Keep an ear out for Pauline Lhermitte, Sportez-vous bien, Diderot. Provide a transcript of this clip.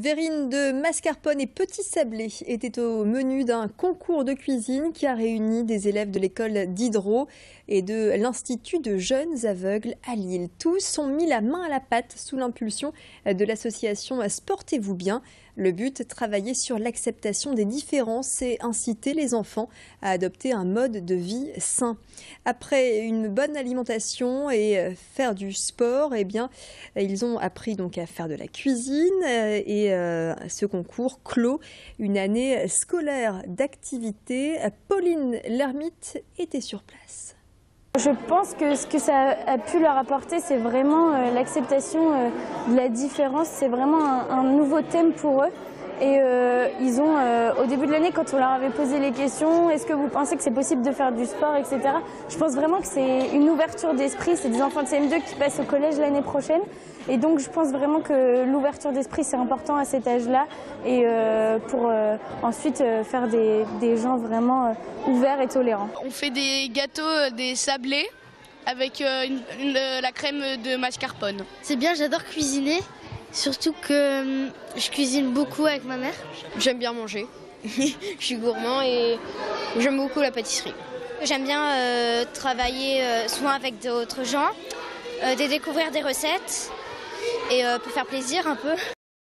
Verrine de mascarpone et petit sablé était au menu d'un concours de cuisine qui a réuni des élèves de l'école Diderot et de l'Institut de jeunes aveugles à Lille. Tous ont mis la main à la pâte sous l'impulsion de l'association Sportez-vous bien. Le but, travailler sur l'acceptation des différences et inciter les enfants à adopter un mode de vie sain. Après une bonne alimentation et faire du sport, eh bien, ils ont appris donc à faire de la cuisine et ce concours clôt une année scolaire d'activité. Pauline Lhermitte était sur place. Je pense que ce que ça a pu leur apporter, c'est vraiment l'acceptation de la différence. C'est vraiment un nouveau thème pour eux. Et ils ont, au début de l'année, quand on leur avait posé les questions, est-ce que vous pensez que c'est possible de faire du sport, etc. Je pense vraiment que c'est une ouverture d'esprit. C'est des enfants de CM2 qui passent au collège l'année prochaine. Et donc je pense vraiment que l'ouverture d'esprit, c'est important à cet âge-là. Et pour ensuite faire des gens vraiment ouverts et tolérants. On fait des gâteaux, des sablés avec la crème de mascarpone. C'est bien, j'adore cuisiner. Surtout que je cuisine beaucoup avec ma mère. J'aime bien manger, je suis gourmand et j'aime beaucoup la pâtisserie. J'aime bien travailler souvent avec d'autres gens, découvrir des recettes et pour faire plaisir un peu.